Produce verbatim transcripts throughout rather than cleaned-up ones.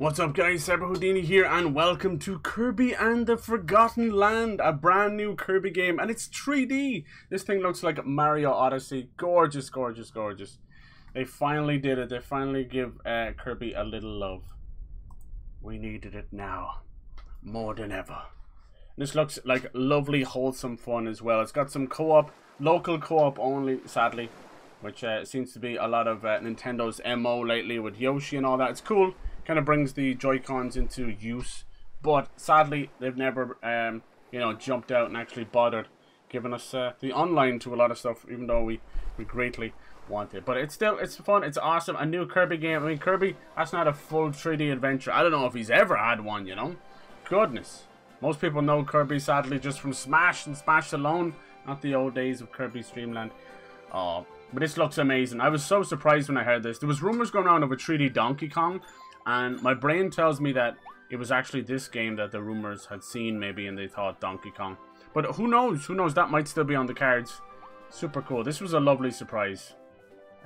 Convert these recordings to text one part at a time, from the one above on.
What's up guys, Cyber Houdini here and welcome to Kirby and the Forgotten Land, a brand new Kirby game, and it's three D. This thing looks like Mario Odyssey. Gorgeous, gorgeous, gorgeous. They finally did it. They finally give uh, Kirby a little love. We needed it now, more than ever. This looks like lovely, wholesome fun as well. It's got some co-op, local co-op only, sadly, which uh, seems to be a lot of uh, Nintendo's M O lately with Yoshi and all that. It's cool. Kind of brings the Joy-Cons into use, but sadly they've never um, you know, jumped out and actually bothered giving us uh, the online to a lot of stuff, even though we, we greatly want it. But it's still, it's fun, it's awesome, a new Kirby game. I mean, Kirby, that's not a full three D adventure. I don't know if he's ever had one, you know. Goodness. Most people know Kirby, sadly, just from Smash and Smash alone, not the old days of Kirby's Dream Land. Oh, but this looks amazing. I was so surprised when I heard this. There was rumors going around of a three D Donkey Kong, and my brain tells me that it was actually this game that the rumors had seen, maybe, and they thought Donkey Kong. But who knows? Who knows? That might still be on the cards. Super cool. This was a lovely surprise.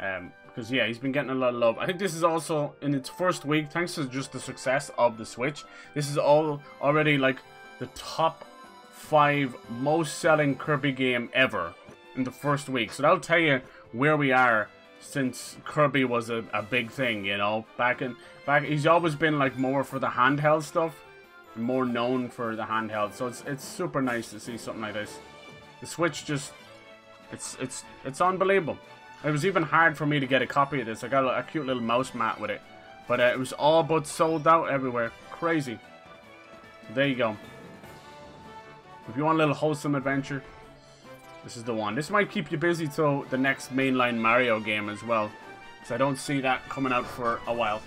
Um, because, yeah, he's been getting a lot of love. I think this is also, in its first week, thanks to just the success of the Switch, this is all already, like, the top five most selling Kirby game ever in the first week. So that'll tell you where we are. Since Kirby was a, a big thing, you know, back in back, he's always been like more for the handheld stuff, more known for the handheld. So it's it's super nice to see something like this. The Switch just, it's it's it's unbelievable. It was even hard for me to get a copy of this. I got a, a cute little mouse mat with it, but uh, it was all but sold out everywhere. Crazy. There you go. If you want a little wholesome adventure, this is the one. This might keep you busy till the next mainline Mario game as well, because I don't see that coming out for a while.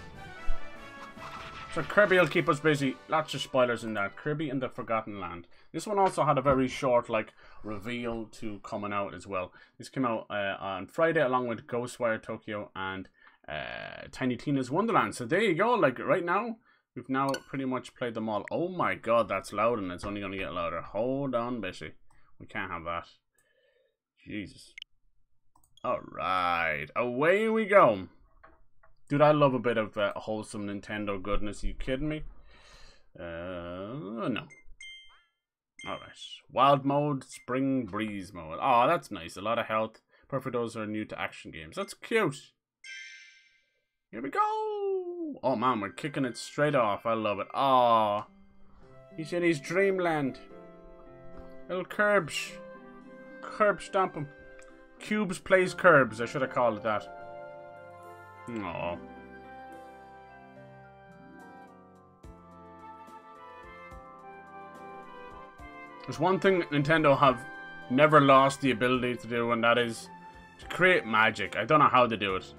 So Kirby will keep us busy. Lots of spoilers in that. Kirby and the Forgotten Land. This one also had a very short, like, reveal to coming out as well. This came out uh, on Friday along with Ghostwire Tokyo and uh, Tiny Tina's Wonderland. So there you go. Like, right now, we've now pretty much played them all. Oh my god, that's loud, and it's only going to get louder. Hold on, Bessie. We can't have that. Jesus. Alright. Away we go. Dude, I love a bit of uh, wholesome Nintendo goodness. Are you kidding me? Uh, no. Alright. Wild mode, spring breeze mode. Oh, that's nice. A lot of health. Perfect for those who are new to action games. That's cute. Here we go. Oh, man, we're kicking it straight off. I love it. Aw. He's in his dreamland. Little Kirbsh. Curb stomp him. Cubes plays curbs. I should have called it that. Aww. There's one thing Nintendo have never lost the ability to do, and that is to create magic. I don't know how they do it.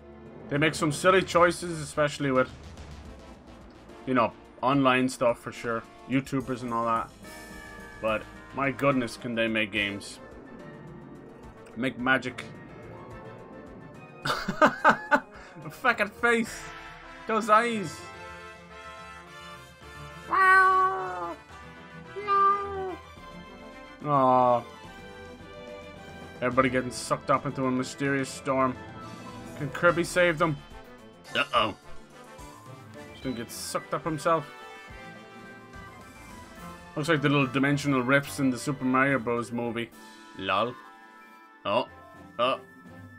They make some silly choices, especially with, you know, online stuff for sure. YouTubers and all that. But my goodness, can they make games. Make magic. The fucking face. Those eyes. Wow. No. Aww. Everybody getting sucked up into a mysterious storm. Can Kirby save them? Uh-oh. He's gonna get sucked up himself. Looks like the little dimensional rips in the Super Mario Bros. Movie. Lol. Oh, oh,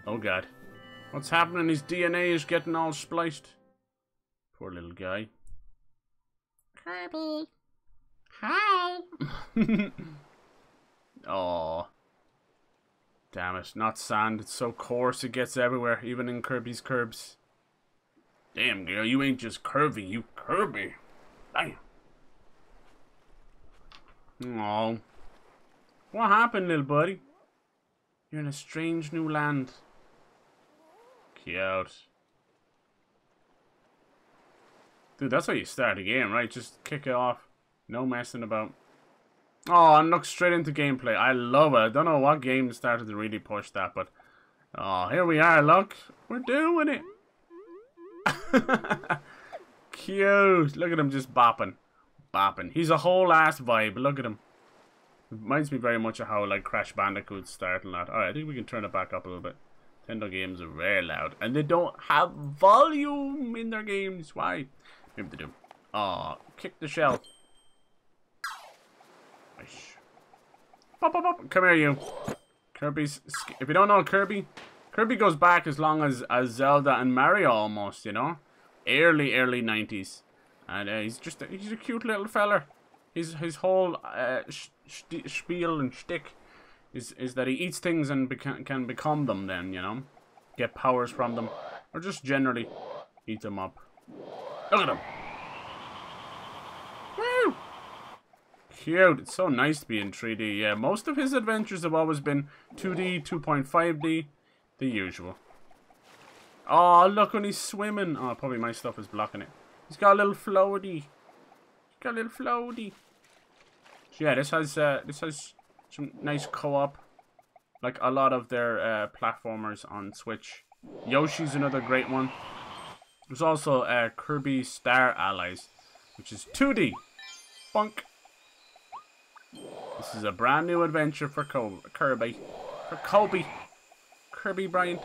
oh god. What's happening? His D N A is getting all spliced. Poor little guy. Kirby. Hi. Oh. Damn it, not sand. It's so coarse it gets everywhere, even in Kirby's curbs. Damn, girl, you ain't just curvy, you Kirby. Damn. Oh. What happened, little buddy? You're in a strange new land. Cute. Dude, that's how you start a game, right? Just kick it off. No messing about. Oh, and look straight into gameplay. I love it. I don't know what game started to really push that, but... Oh, here we are, look. We're doing it. Cute. Look at him just bopping. Bopping. He's a whole ass vibe. Look at him. Reminds me very much of how, like, Crash Bandicoot start and that. Alright, I think we can turn it back up a little bit. Nintendo games are very loud. And they don't have volume in their games. Why? Maybe they do. Aw, kick the shell. Bop, bop, bop. Come here, you. Kirby's... If you don't know Kirby, Kirby goes back as long as, as Zelda and Mario almost, you know? Early, early nineties. And uh, he's just... A, he's a cute little feller. His, his whole uh, sh sh spiel and shtick is, is that he eats things and beca can become them then, you know? Get powers from them. Or just generally eat them up. Look at him. Woo! Cute. It's so nice to be in three D. Yeah, most of his adventures have always been two D, two point five D, the usual. Oh, look when he's swimming. Oh, probably my stuff is blocking it. He's got a little floaty. He's got a little floaty. So yeah, this has uh, this has some nice co-op. Like a lot of their uh, platformers on Switch. Yoshi's another great one. There's also uh, Kirby Star Allies, which is two D. Bunk. This is a brand new adventure for Kobe, Kirby. For Kobe. Kirby Bryant.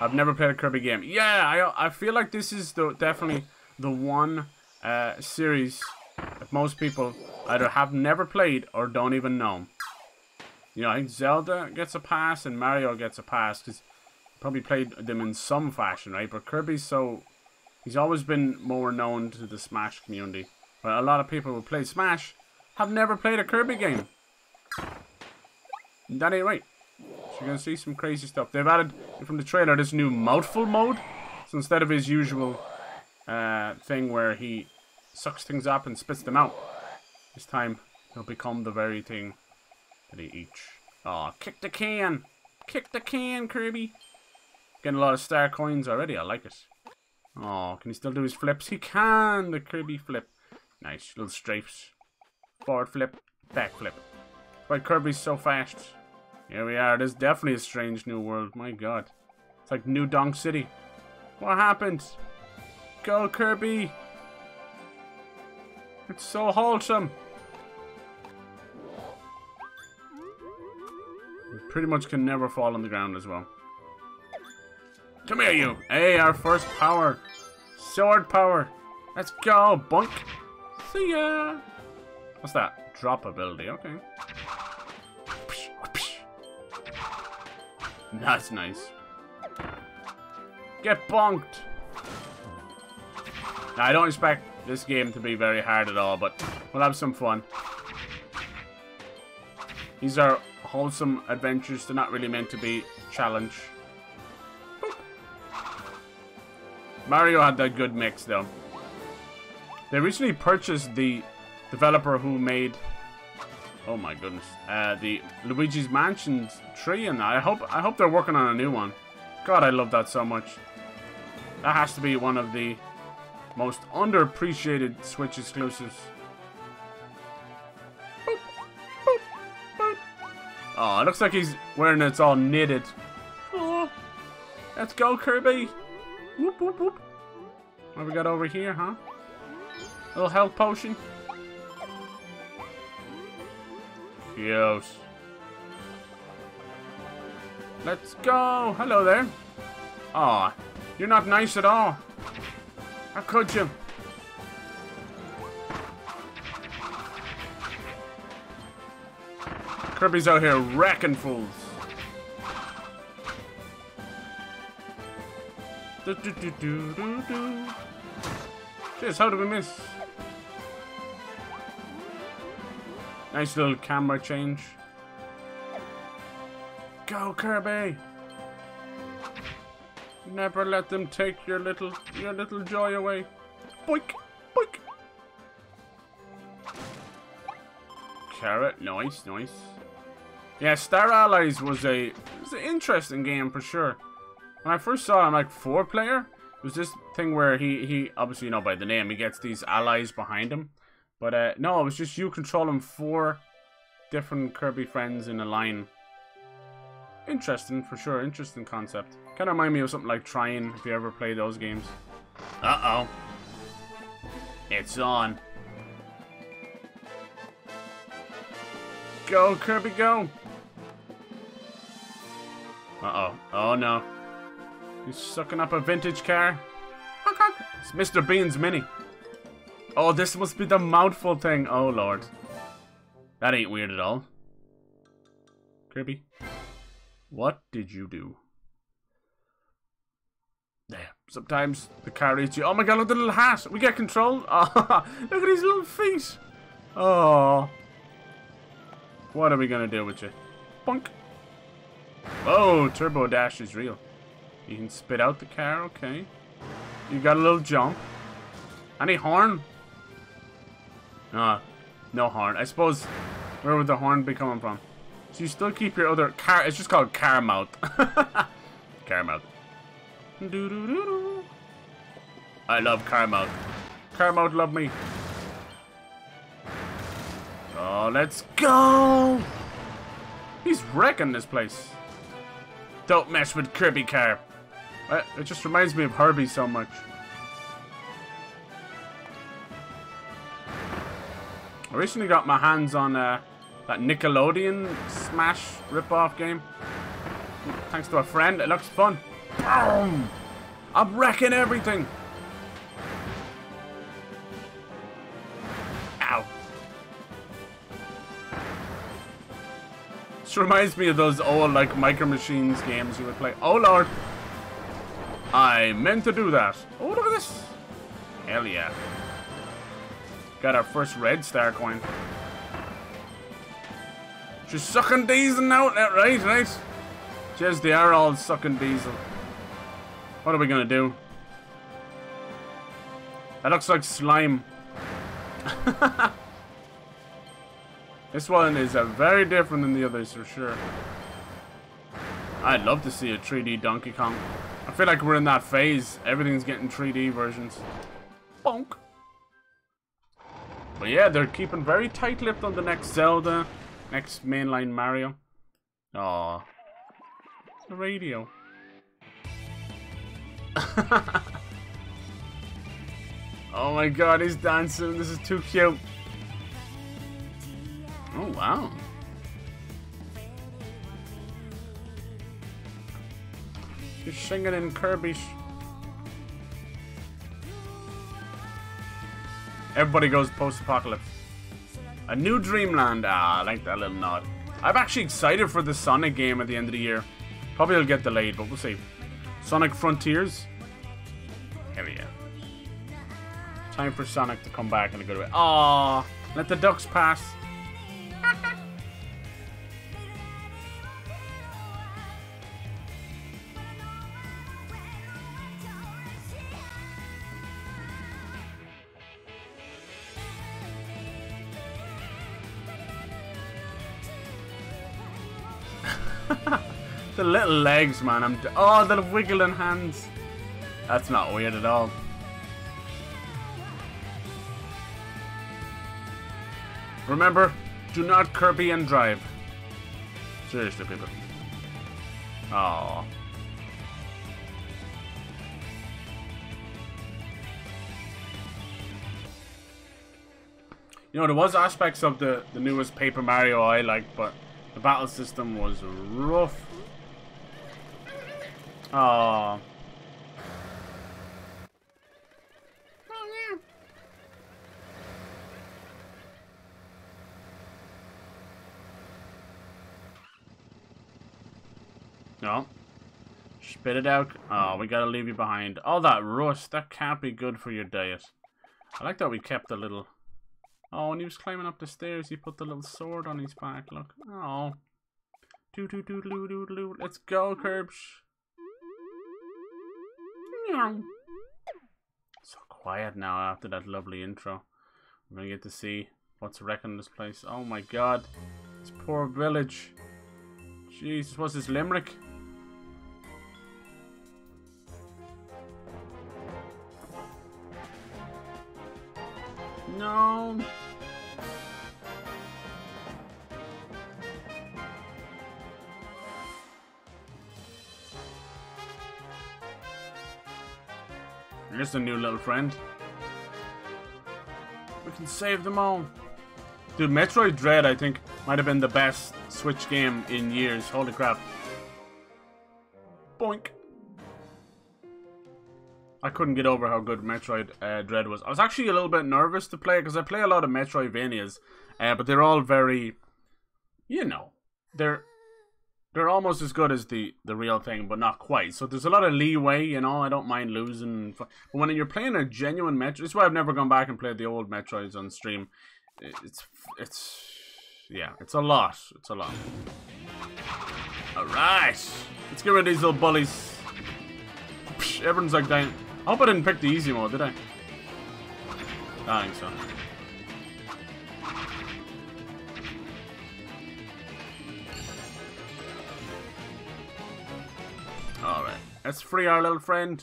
I've never played a Kirby game. Yeah, I, I feel like this is the definitely the one uh, series that most people either have never played or don't even know. You know, I think Zelda gets a pass and Mario gets a pass because probably played them in some fashion, right? But Kirby's so... He's always been more known to the Smash community. But a lot of people who play Smash have never played a Kirby game. And that ain't right. So you're going to see some crazy stuff. They've added, from the trailer, this new mouthful mode. So instead of his usual uh, thing where he sucks things up and spits them out, this time he'll become the very thing that he eats. Aw, oh, kick the can! Kick the can, Kirby! Getting a lot of star coins already, I like it. Oh, can he still do his flips? He can! The Kirby flip. Nice, little strafes. Forward flip, back flip. That's why Kirby's so fast. Here we are, this is definitely a strange new world, my god. It's like New Donk City. What happened? Go Kirby! It's so wholesome! You pretty much can never fall on the ground as well. Come here, you! Hey, our first power! Sword power! Let's go, bunk! See ya! What's that? Drop ability, okay. That's nice. Get bonked! Now, I don't expect this game to be very hard at all, but we'll have some fun. These are wholesome adventures, they're not really meant to be challenge. Mario had that good mix, though. They recently purchased the developer who made, oh my goodness, uh, the Luigi's Mansion three, and I hope I hope they're working on a new one. God, I love that so much. That has to be one of the most underappreciated Switch exclusives. Boop, boop, boop. Oh, it looks like he's wearing it's all knitted. Oh, let's go, Kirby. Whoop, whoop, whoop. What have we got over here, huh? Little health potion. Yes. Let's go. Hello there. Aw, you're not nice at all. How could you? Kirby's out here wrecking fools. Do, do, do, do, do, do. Jeez, how did we miss? Nice little camera change. Go, Kirby! Never let them take your little your little joy away. Boink! Boink! Carrot, nice, nice. Yeah, Star Allies was a it was an interesting game for sure. When I first saw it, I'm like, four player? It was this thing where he, he obviously, you know, by the name, he gets these allies behind him. But, uh, no, it was just you controlling four different Kirby friends in a line. Interesting, for sure. Interesting concept. Kind of remind me of something like Trine, if you ever play those games. Uh-oh. It's on. Go, Kirby, go. Uh-oh. Oh, no. He's sucking up a vintage car. It's Mister Bean's Mini. Oh, this must be the mouthful thing. Oh, Lord. That ain't weird at all. Kirby, what did you do? There. Sometimes the car eats you. Oh my god, look at the little hat. We get control. Oh, look at his little feet. Oh. What are we going to do with you? Bonk. Oh, Turbo Dash is real. You can spit out the car. Okay. You got a little jump. Any horn? Ah, no horn. I suppose, where would the horn be coming from? So you still keep your other car. It's just called car mouth. Car mouth. Doo -doo -doo -doo. I love car mouth. Car mouth love me. Oh, let's go. He's wrecking this place. Don't mess with Kirby car. It just reminds me of Herbie so much. I recently got my hands on uh, that Nickelodeon Smash rip-off game. Thanks to a friend, it looks fun. Boom! I'm wrecking everything. Ow! This reminds me of those old like Micro Machines games you would play. Oh Lord! I meant to do that. Oh, look at this. Hell yeah. Got our first red star coin. She's sucking diesel out, right, right? Cheers, they are all sucking diesel. What are we gonna do? That looks like slime. This one is uh, very different than the others for sure. I'd love to see a three D Donkey Kong. I feel like we're in that phase. Everything's getting three D versions. Bonk. But yeah, they're keeping very tight-lipped on the next Zelda, next mainline Mario. Aww. The radio. Oh my god, he's dancing. This is too cute. Oh, wow. You're singing in Kirby. Everybody goes post-apocalypse. A new Dreamland. Ah, I like that little nod. I'm actually excited for the Sonic game at the end of the year. Probably it'll get delayed, but we'll see. Sonic Frontiers. Hell yeah. Time for Sonic to come back in a good way. Aww. Let the ducks pass. The little legs, man. I'm d oh, the wiggling hands. That's not weird at all. Remember, do not Kirby and drive. Seriously, people. Oh. You know, there was aspects of the the newest Paper Mario I liked, but the battle system was rough. Oh. Oh yeah. No. Spit it out. Oh, we gotta leave you behind. All that rust, that can't be good for your diet. I like that we kept the little... Oh, when he was climbing up the stairs, he put the little sword on his back. Look. Oh. Doo doo doo doo doo doo. Let's go, Kirby. So quiet now after that lovely intro. We're gonna get to see what's wrecking this place. Oh my god. This poor village. Jesus, what's this, Limerick? No. Here's the new little friend. We can save them all. Dude, Metroid Dread, I think, might have been the best Switch game in years. Holy crap. Boink. I couldn't get over how good Metroid uh, Dread was. I was actually a little bit nervous to play because I play a lot of Metroidvanias, uh, but they're all very, you know, they're they're almost as good as the the real thing, but not quite. So there's a lot of leeway, you know. I don't mind losing, but when you're playing a genuine Metroid, that's why I've never gone back and played the old Metroids on stream. It's it's yeah, it's a lot. It's a lot. All right, let's get rid of these little bullies. Psh, everyone's like dying. I hope I didn't pick the easy mode, did I? I think so. Alright, let's free our little friend.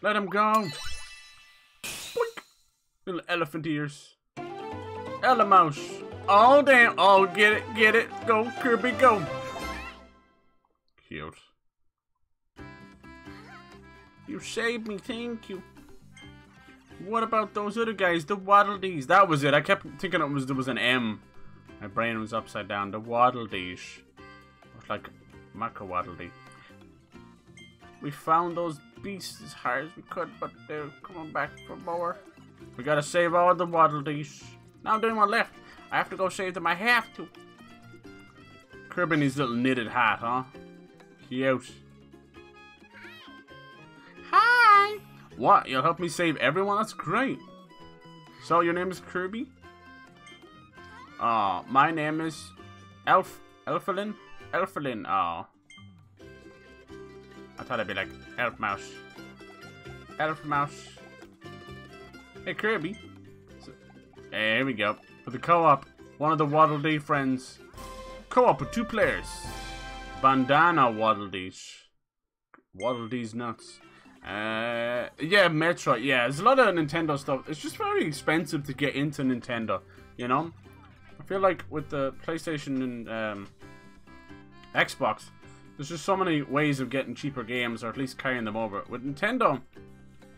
Let him go. Boink. Little elephant ears. Elemouse. Oh, damn. Oh, get it, get it. Go, Kirby, go. Cute. You saved me, thank you. What about those other guys? The Waddle Dees. That was it. I kept thinking it was there was an M. My brain was upside down. The Waddle Dees. Looked like Micro Waddle Dee. We found those beasts as hard as we could, but they're coming back for more. We gotta save all the Waddle Dees. Now there's one left. I have to go save them. I have to. Kirby in his little knitted hat, huh? Cute. Hi! What? You'll help me save everyone? That's great. So, your name is Kirby? Oh, my name is Elf... Elfelin? Elfelin, oh. I thought it'd be like Elf Mouse. Elf Mouse. Hey, Kirby. So, hey, here we go. For the co-op, one of the Waddle Dee friends. Co-op with two players. Bandana Waddle Dees. Waddle Dees nuts. Uh, yeah, Metroid. Yeah, there's a lot of Nintendo stuff. It's just very expensive to get into Nintendo, you know? I feel like with the PlayStation and um, Xbox, there's just so many ways of getting cheaper games, or at least carrying them over. With Nintendo,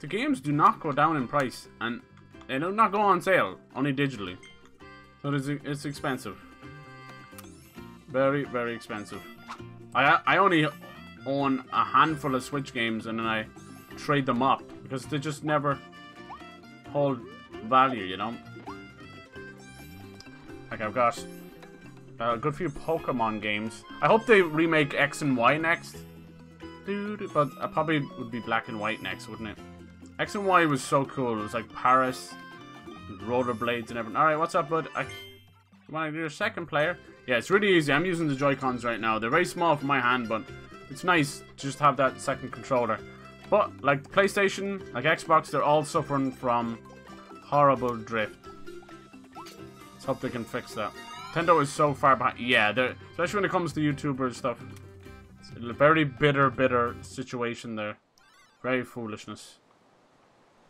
the games do not go down in price, and they do not go on sale, only digitally. So it's, it's expensive. Very, very expensive. I, I only own a handful of Switch games, and then I trade them up because they just never hold value, you know. Like I've got uh, a good few Pokemon games. I hope they remake X and Y next, dude. But I probably would be Black and White next, wouldn't it? X and Y was so cool. It was like Paris, rollerblades, and everything. All right, what's up, bud? I want to do a second player. Yeah, it's really easy. I'm using the Joy-Cons right now. They're very small for my hand, but it's nice to just have that second controller. But, like the PlayStation, like Xbox, they're all suffering from horrible drift. Let's hope they can fix that. Nintendo is so far behind. Yeah, they're, especially when it comes to YouTubers stuff. It's a very bitter, bitter situation there. Very foolishness.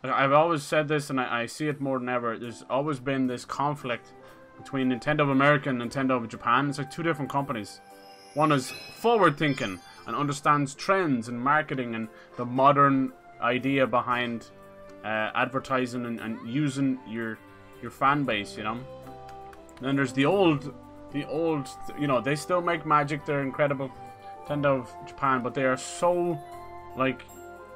I've always said this, and I, I see it more than ever. There's always been this conflict between Nintendo of America and Nintendo of Japan. It's like two different companies. One is forward-thinking and understands trends and marketing and the modern idea behind uh, advertising and, and using your your fan base, you know. And then there's the old, the old, you know, they still make magic. They're incredible, Nintendo of Japan, but they are so like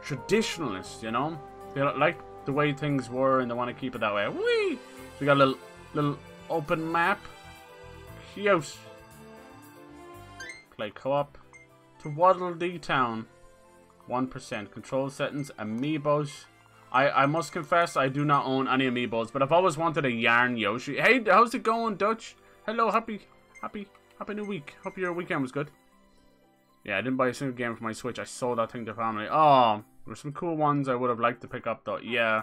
traditionalist, you know. They like the way things were and they want to keep it that way. Whee! So we got a little little open map. Cute. Play co-op. To Waddle Dee Town. one percent. Control settings. Amiibos. I, I must confess I do not own any amiibos, but I've always wanted a yarn Yoshi. Hey, how's it going, Dutch? Hello, happy, happy, happy new week. Hope your weekend was good. Yeah, I didn't buy a single game for my Switch. I sold that thing to family. Oh, there were some cool ones I would have liked to pick up, though. Yeah.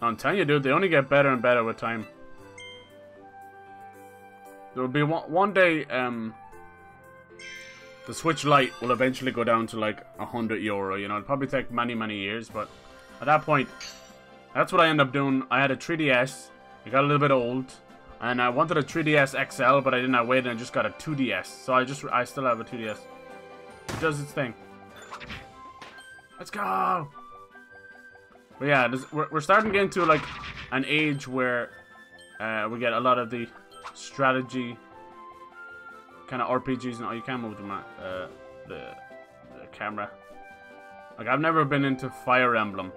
I'm telling you, dude, they only get better and better with time. There will be one, one day, um... the Switch Lite will eventually go down to like a hundred euro, you know. It'll probably take many, many years, but at that point, that's what I end up doing. I had a three D S, it got a little bit old, and I wanted a three D S X L, but I didn't. I waited and I just got a two D S, so I just, I still have a two D S. It does its thing. Let's go! But yeah, this, we're, we're starting to get into like an age where uh, we get a lot of the strategy kind of R P Gs, and oh, you can't move the, uh, the, the camera. Like, I've never been into Fire Emblem.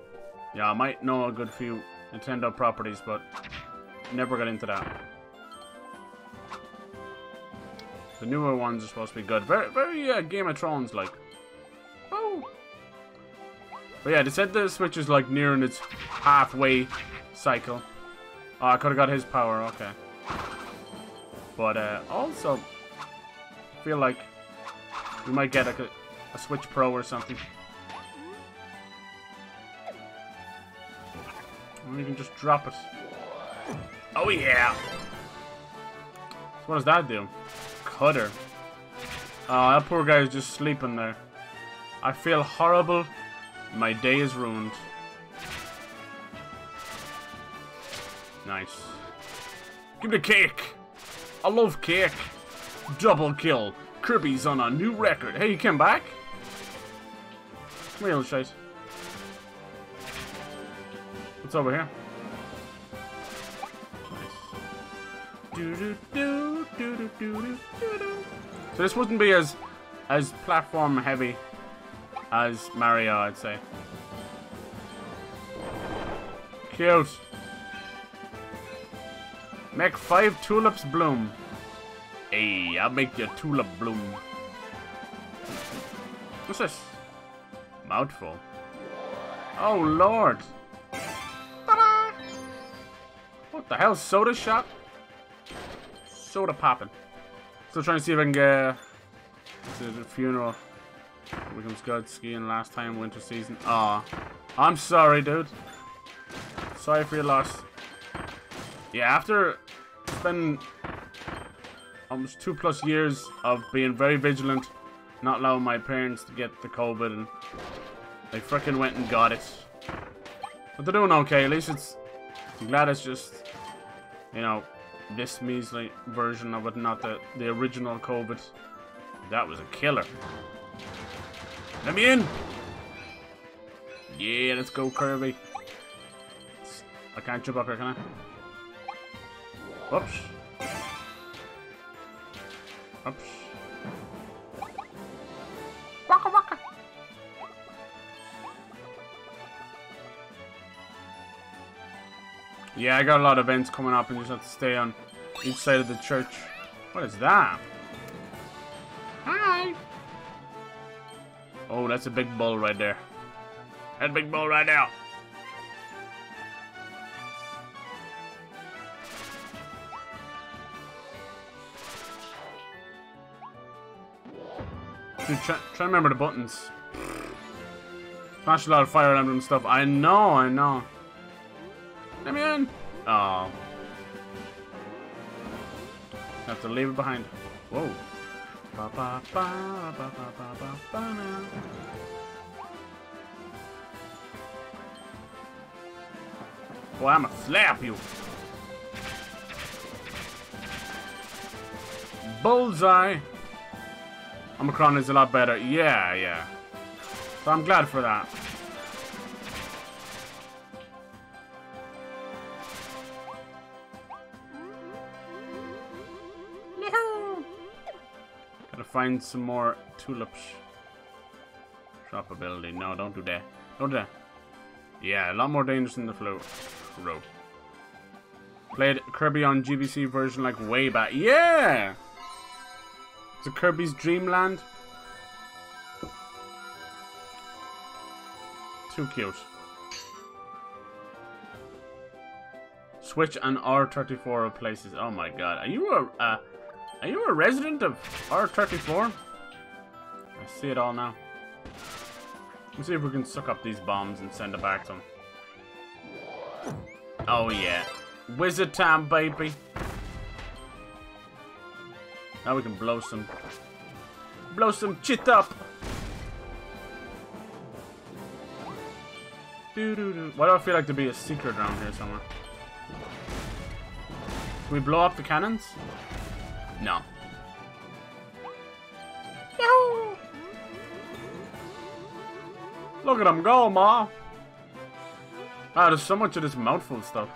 Yeah, I might know a good few Nintendo properties, but never got into that. The newer ones are supposed to be good. Very, very uh, Game of Thrones-like. Oh! But yeah, they said the Switch is, like, nearing its halfway cycle. Oh, I could've got his power, okay. But, uh, also, I feel like we might get, like, a, a Switch Pro or something. Or you can just drop it. Oh, yeah! So what does that do? Cutter. Oh, that poor guy is just sleeping there. I feel horrible. My day is ruined. Nice. Give me the cake! I love cake! Double kill! Kirby's on a new record! Hey, you came back? Come here, little shite. What's over here? Nice. Do do do do do do do do. So this wouldn't be as as platform heavy as Mario, I'd say. Cute. Make five tulips bloom. Hey, I'll make your tulip bloom. What's this? Mouthful. Oh, Lord. Ta-da! What the hell? Soda shop? Soda popping. Still trying to see if I can get... This is a funeral. We can go skiing last time, winter season. Aw. I'm sorry, dude. Sorry for your loss. Yeah, after spending almost two plus years of being very vigilant, not allowing my parents to get the COVID, and they frickin' went and got it. But they're doing okay. At least it's... I'm glad it's just, you know, this measly version of it, not the, the original COVID. That was a killer. Let me in! Yeah, let's go, Kirby. I can't jump up here, can I? Oops. Oops. Waka waka. Yeah, I got a lot of events coming up and you just have to stay on each side of the church. What is that? Hi. Oh, that's a big bull right there. That big bull right now. Try, try to remember the buttons. Smash a lot of Fire Emblem stuff. I know, I know. Let me in. Oh. Have to leave it behind. Whoa. Ba, ba, ba, ba, ba, ba, ba, ba, oh, I'ma slap you. Bullseye. Omicron is a lot better. Yeah, yeah. So I'm glad for that. No. Gotta find some more tulips. Drop ability. No, don't do that. Don't do that. Yeah, a lot more dangerous than the flu. Rope. Played Kirby on G B C version like way back. Yeah! Is it Kirby's Dream Land? Too cute. Switch and R thirty-four replaces. Oh my god. Are you a uh, are you a resident of R thirty-four? I see it all now. Let's see if we can suck up these bombs and send it back to them. Oh yeah. Wizard time, baby. Now we can blow some, blow some shit up. Doo doo doo. Why do I feel like there'd be a secret around here somewhere? Can we blow up the cannons? No. Yahoo! Look at them go, ma. Ah, there's so much of this mouthful stuff.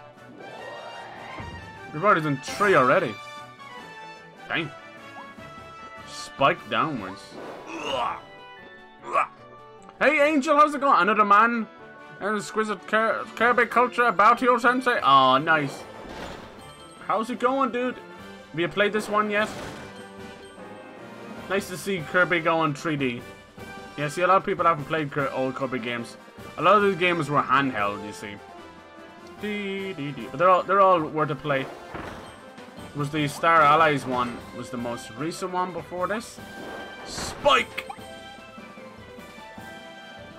We've already done three already. Dang. Spike downwards. Hey, Angel, how's it going? Another man and exquisite Kirby culture about your sensei. Oh, nice. How's it going, dude? Have you played this one yet? Nice to see Kirby go on three D. Yeah, see, a lot of people haven't played old Kirby games. A lot of these games were handheld, you see. Dee, dee, dee. But they're all, they're all worth a play. It was the Star Allies one, was the most recent one before this. Spike!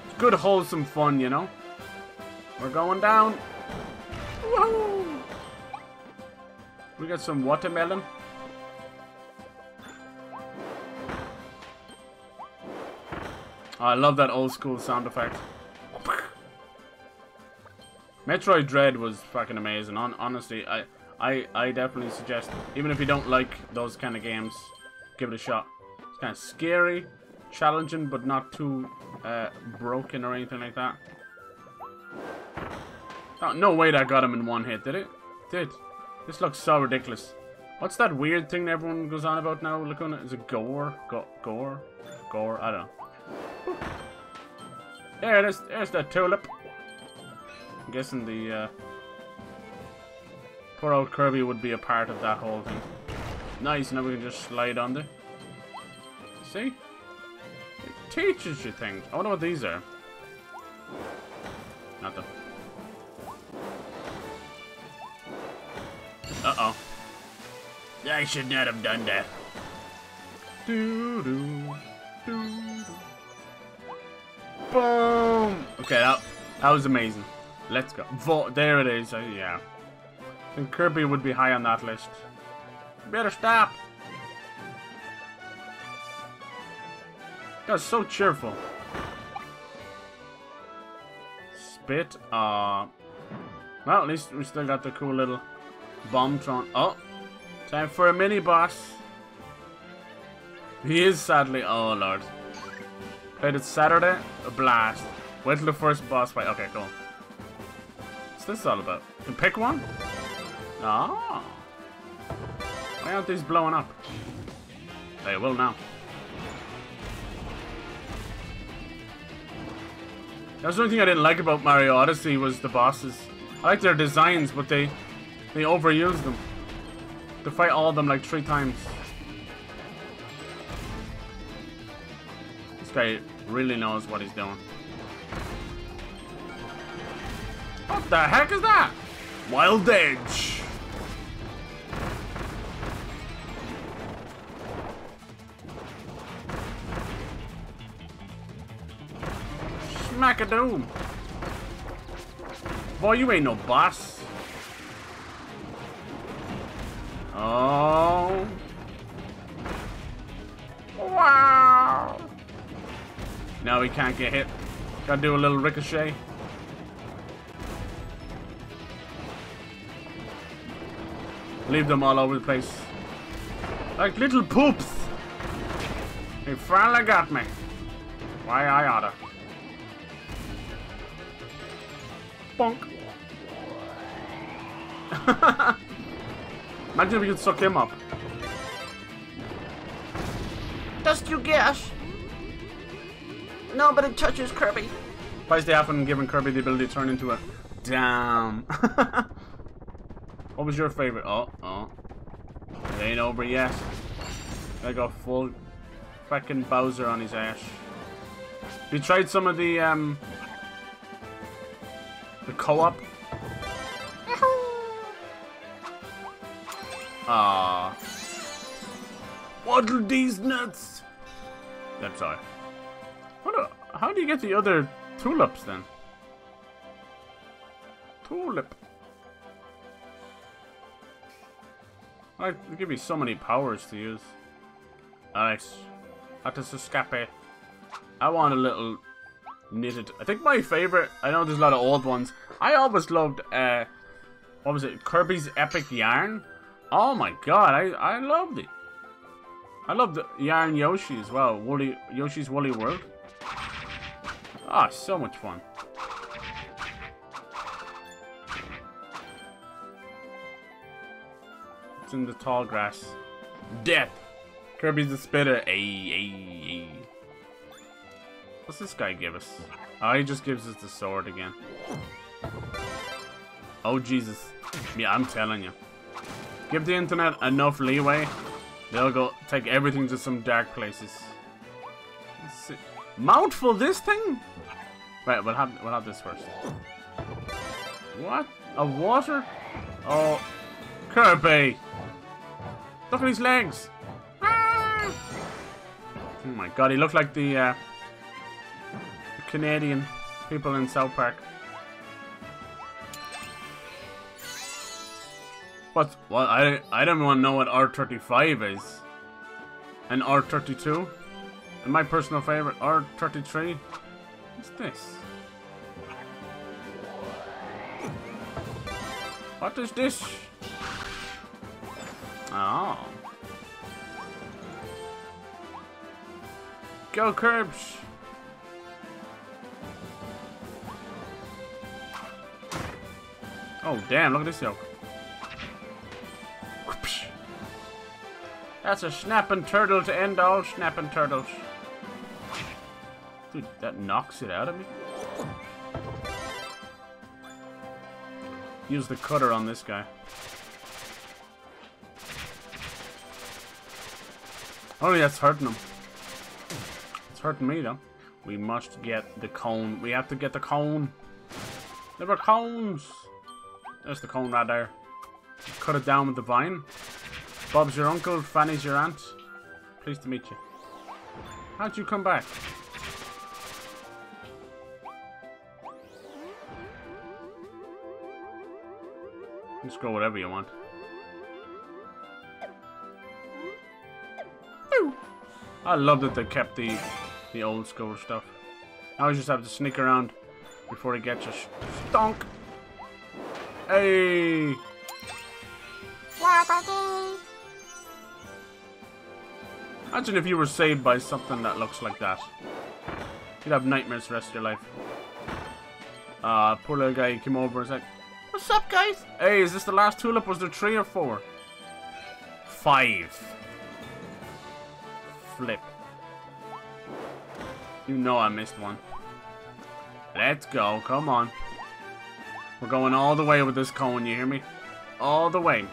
It's good wholesome fun, you know? We're going down. Woohoo! We got some watermelon. Oh, I love that old school sound effect. Metroid Dread was fucking amazing. On honestly, I, I, I definitely suggest, even if you don't like those kind of games, give it a shot. It's kind of scary, challenging, but not too uh, broken or anything like that. Oh, no way that got him in one hit, did it? Did this looks so ridiculous? What's that weird thing that everyone goes on about now? Look on it. Is it gore? Go gore? Gore? I don't know. There it is. There's the tulip. I'm guessing the uh, poor old Kirby would be a part of that whole thing. Nice. Now we can just slide on there. See? It teaches you things. I wonder what these are. Nothing. Uh-oh. I should not have done that. Doo doo. Boom! Okay, that, that was amazing. Let's go. Vo there it is. Uh, yeah. I think Kirby would be high on that list. Better stop! That was so cheerful. Spit. Uh, well, at least we still got the cool little bomb thrown. Oh! Time for a mini-boss. He is sadly... Oh, Lord. Played it Saturday, a blast. Went to the first boss fight. Okay, cool. What's this all about? You can pick one? Ah. Why aren't these blowing up? They will now. That's the only thing I didn't like about Mario Odyssey was the bosses. I like their designs, but they they overuse them. They fight all of them like three times. Guy really knows what he's doing. What the heck is that? Wild Edge. Smack-a-doom. Boy, you ain't no boss. Oh. Wow. No, he can't get hit. Gotta do a little ricochet. Leave them all over the place. Like little poops. He finally got me. Why I oughta. Bonk. Imagine if you could suck him up. Just you guess. Nobody touches Kirby. Why is they often giving Kirby the ability to turn into a... Damn. What was your favorite? Oh, oh. It ain't over yet. I got full fucking Bowser on his ass. You tried some of the, um... the co-op? Aww. Waddle Dee's nuts! I'm sorry. What a, how do you get the other tulips then? Tulip. I give me so many powers to use. Nice. That is escape. I want a little knitted. I think my favorite. I know there's a lot of old ones. I always loved. Uh, what was it? Kirby's Epic Yarn. Oh my god! I I loved it. I loved Yarn Yoshi as well. Woolly Yoshi's Woolly World. Ah, oh, so much fun. It's in the tall grass. Death! Kirby's the spitter. Ay, ay, ay. What's this guy give us? Oh, he just gives us the sword again. Oh, Jesus. Yeah, I'm telling you. Give the internet enough leeway, they'll go take everything to some dark places. Let's see. Mount for this thing? Right, we'll have, we'll have this first. What? A water? Oh, Kirby! Look at his legs! Ah! Oh my god, he looked like the uh, Canadian people in South Park. What? Well, I, I don't want to know what R thirty-five is. And R thirty-two? And my personal favorite, R thirty-three? What's this? What is this? Oh. Go, Kirby! Oh, damn, look at this yoke. That's a snapping turtle to end all snapping turtles. Dude, that knocks it out of me. Use the cutter on this guy. Oh, that's hurting him. It's hurting me, though. We must get the cone. We have to get the cone. There were cones. There's the cone right there. Cut it down with the vine. Bob's your uncle, Fanny's your aunt. Pleased to meet you. How'd you come back? Just go whatever you want. I love that they kept the the old school stuff. Now you just have to sneak around before he gets you. Stonk! Hey! Imagine if you were saved by something that looks like that. You'd have nightmares the rest of your life. Ah, uh, poor little guy came over and said, "What's up, guys? Hey, is this the last tulip? Was there three or four? Five. Flip. You know I missed one. Let's go. Come on. We're going all the way with this cone. You hear me? All the way.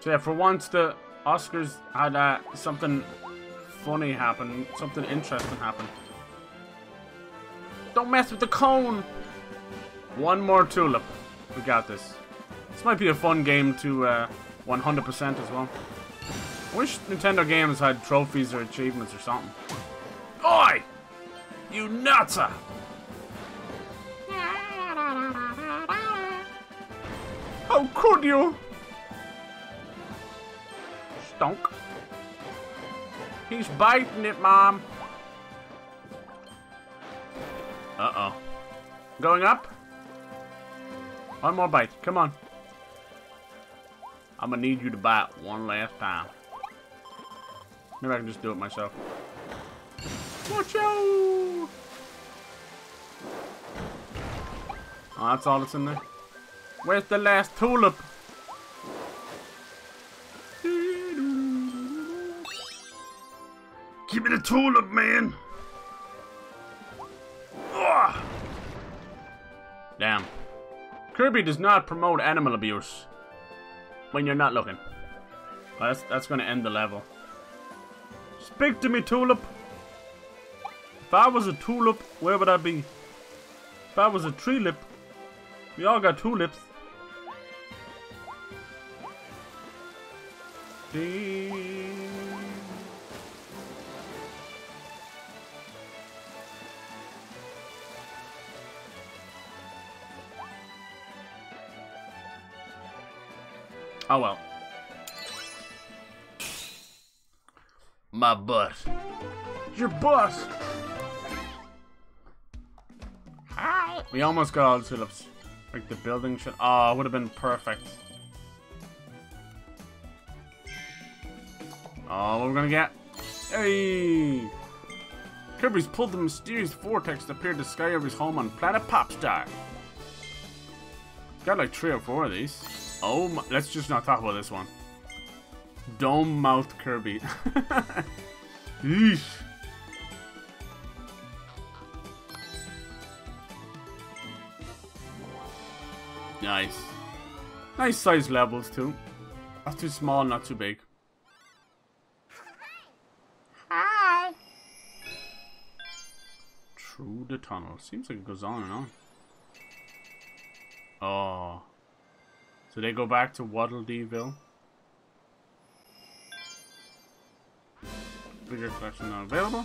So yeah, for once the Oscars had uh, something funny happen, something interesting happen. Don't mess with the cone! One more tulip. We got this. This might be a fun game to uh, one hundred percent as well. I wish Nintendo games had trophies or achievements or something. Oi! You nutsa! How could you? Stonk. He's biting it, Mom. Uh-oh. Going up? One more bite. Come on. I'm gonna need you to bite one last time. Maybe I can just do it myself. Watch out! Oh, that's all that's in there. Where's the last tulip? Give me the tulip, man! Damn. Kirby does not promote animal abuse when you're not looking. Well, that's that's going to end the level. Speak to me, tulip. If I was a tulip, where would I be? If I was a tree lip, we all got tulips. Ding. Oh well. My butt. Your butt! Hi! We almost got all the tulips. Like the building should. Oh, it would have been perfect. Oh, what we're gonna get? Hey! Kirby's pulled the mysterious vortex that appeared to sky over his home on Planet Popstar. Got like three or four of these. Oh my, let's just not talk about this one. Dome Mouth Kirby. Eesh. Nice. Nice size levels too. Not too small, not too big. Hi. Through the tunnel. Seems like it goes on and on. Oh. So they go back to Waddle Deeville. Bigger collection not available.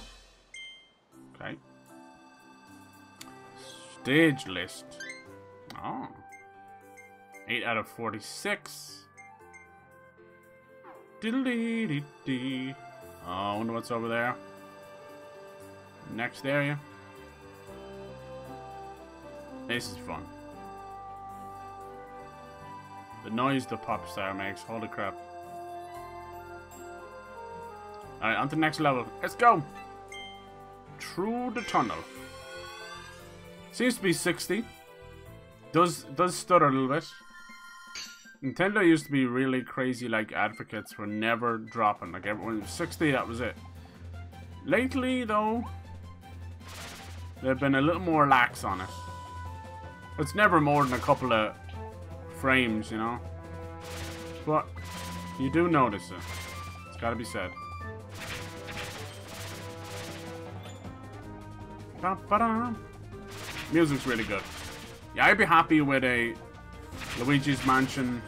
Okay. Stage list. Oh. eight out of forty-six. Diddle-dee-dee-dee. -dee. Oh, I wonder what's over there. Next area. This is fun. The noise the pop star makes. Holy crap. Alright, on to the next level. Let's go! Through the tunnel. Seems to be sixty. Does, does stutter a little bit. Nintendo used to be really crazy, like, advocates were never dropping. Like, everyone was sixty, that was it. Lately, though, they've been a little more lax on it. It's never more than a couple of frames, you know? But you do notice it. It's gotta be said. Ba-ba-da. Music's really good. Yeah, I'd be happy with a Luigi's Mansion.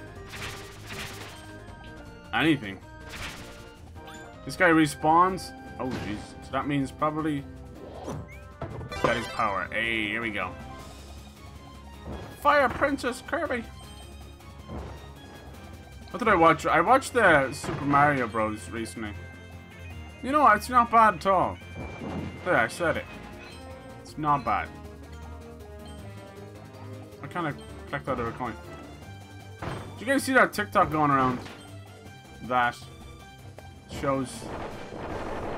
Anything. This guy respawns. Oh, jeez. So that means probably that is power. Hey, here we go. Fire Princess Kirby. What did I watch? I watched the Super Mario Bros. Recently. You know, it's not bad at all. There, I said it. It's not bad. I kind of collect out of a coin. Did you guys see that TikTok going around that shows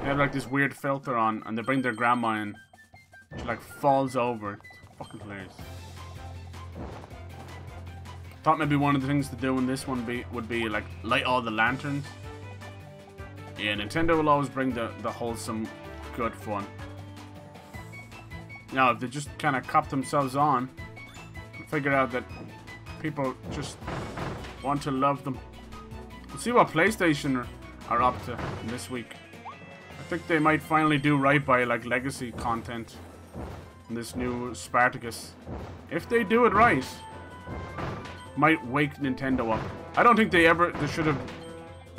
they have like this weird filter on and they bring their grandma in. She like falls over. It's fucking hilarious. Thought maybe one of the things to do in this one be would be like light all the lanterns. Yeah, Nintendo will always bring the, the wholesome good fun. Now if they just kinda cop themselves on, figure out that people just want to love them. Let's see what PlayStation are up to this week. I think they might finally do right by like legacy content in this new Spartacus. If they do it right, might wake Nintendo up. I don't think they ever they should have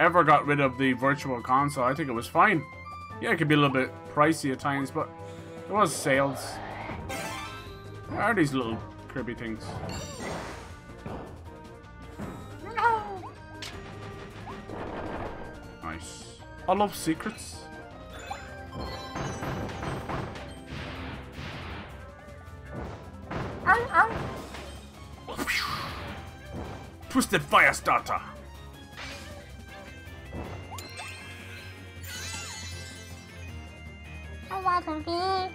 ever got rid of the virtual console. I think it was fine. Yeah, it could be a little bit pricey at times, but it was sales. There are these little Kirby things. No. Nice. I love secrets. Ow, ow. Twisted fire starter. I want to be.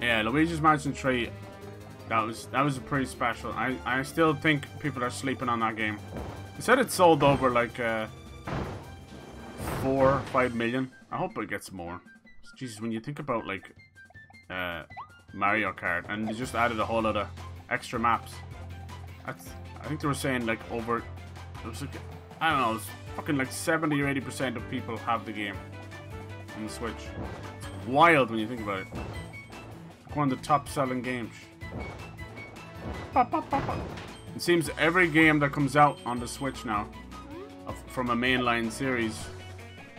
Yeah, Luigi's Mansion three, that was that was pretty special. I, I still think people are sleeping on that game. They said it sold over like uh, four, five million. I hope it gets more. Jesus, when you think about like uh, Mario Kart, and they just added a whole lot of extra maps. That's, I think they were saying like over, it was like, I don't know, it was fucking like seventy or eighty percent of people have the game on the Switch. It's wild when you think about it. One of the top selling games. Pop, pop, pop, pop. It seems every game that comes out on the Switch now from a mainline series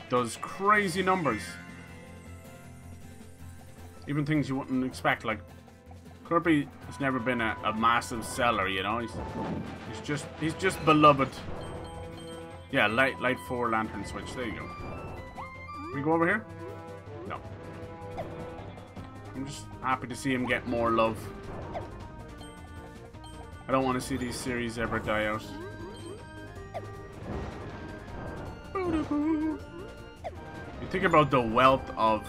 does crazy numbers. Even things you wouldn't expect, like Kirby has never been a, a massive seller, you know. He's, he's just he's just beloved. Yeah, light light four lantern switch. There you go. Can we go over here? No. I'm just happy to see him get more love. I don't want to see these series ever die out. You think about the wealth of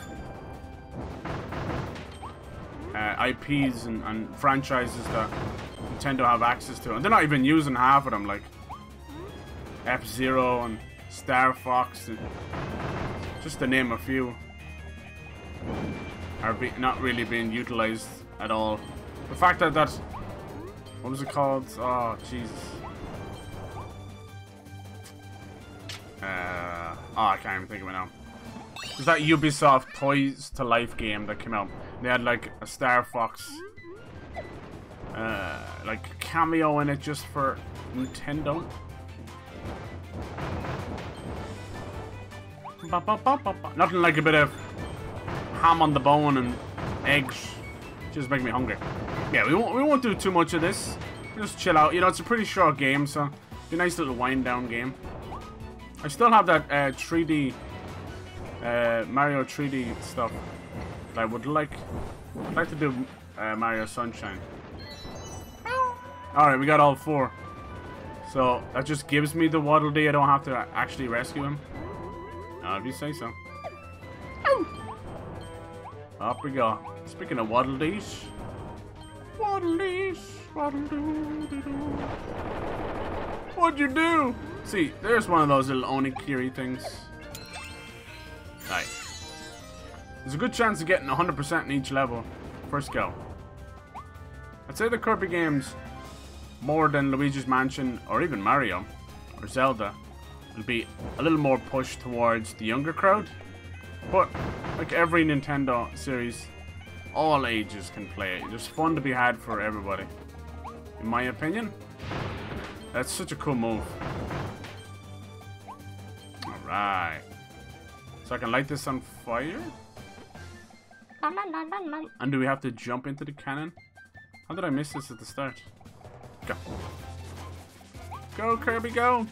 uh, I Ps and, and franchises that Nintendo have access to, and they're not even using half of them. Like, F-Zero and Star Fox, and just to name a few, are be not really being utilized at all. The fact that that's, what was it called? Oh, Jesus. Uh, oh, I can't even think of it now. It was that Ubisoft Toys to Life game that came out. They had like a Star Fox uh, like cameo in it just for Nintendo. Ba, ba, ba, ba, ba. Nothing like a bit of ham on the bone and eggs. Just make me hungry. Yeah, we won't, we won't do too much of this. We'll just chill out. You know, it's a pretty short game, so it'll be a nice little wind down game. I still have that uh, three D uh, Mario three D stuff that I would like. I'd like to do uh, Mario Sunshine. All right, we got all four. So that just gives me the Waddle Dee. I don't have to actually rescue him. Uh, if you say so. Ow. Up we go. Speaking of Waddle Dees. Waddle Dees. Waddle Doo Doo Doo. What'd you do? See, there's one of those little Onikiri things. Alright. There's a good chance of getting one hundred percent in each level. First go. I'd say the Kirby games, more than Luigi's Mansion or even Mario or Zelda, it'll be a little more pushed towards the younger crowd, but like every Nintendo series, all ages can play it. There's fun to be had for everybody, in my opinion. That's such a cool move. Alright. So I can light this on fire? And do we have to jump into the cannon? How did I miss this at the start? Go. Go, Kirby, go!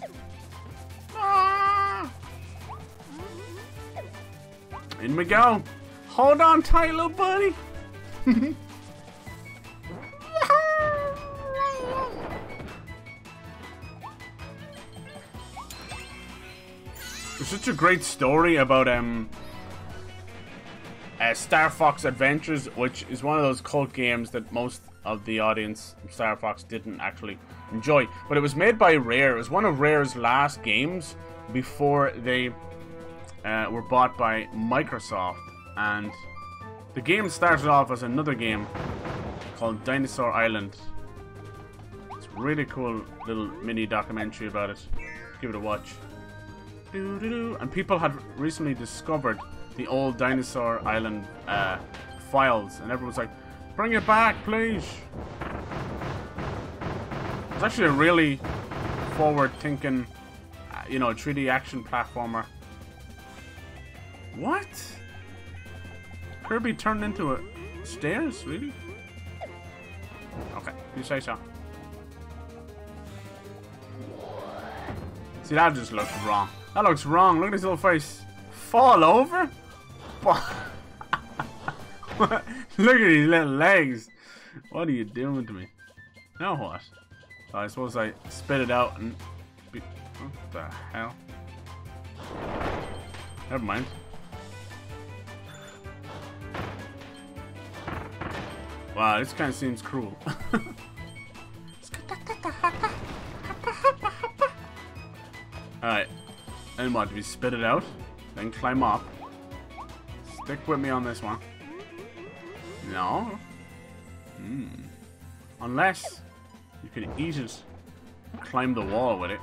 In we go. Hold on tight, little buddy. There's such a great story about um, uh, Star Fox Adventures, which is one of those cult games that most of the audience of Star Fox didn't actually enjoy. But it was made by Rare. It was one of Rare's last games before they... Uh, were bought by Microsoft, and the game started off as another game called Dinosaur Island. It's a really cool little mini documentary about it. Give it a watch. Doo -doo -doo. And people had recently discovered the old Dinosaur Island uh, files, and everyone's like, "Bring it back, please." It's actually a really forward-thinking, uh, you know, three D action platformer. What? Kirby turned into a stairs, really? Okay, you say so. See, that just looks wrong. That looks wrong. Look at his little face. Fall over? Look at his little legs. What are you doing to me? Now what? So I suppose I spit it out and... Be what the hell? Never mind. Wow, this kind of seems cruel. Alright. And what? Do we spit it out? Then climb up. Stick with me on this one. No. Mm. Unless you can eat it. Climb the wall with it.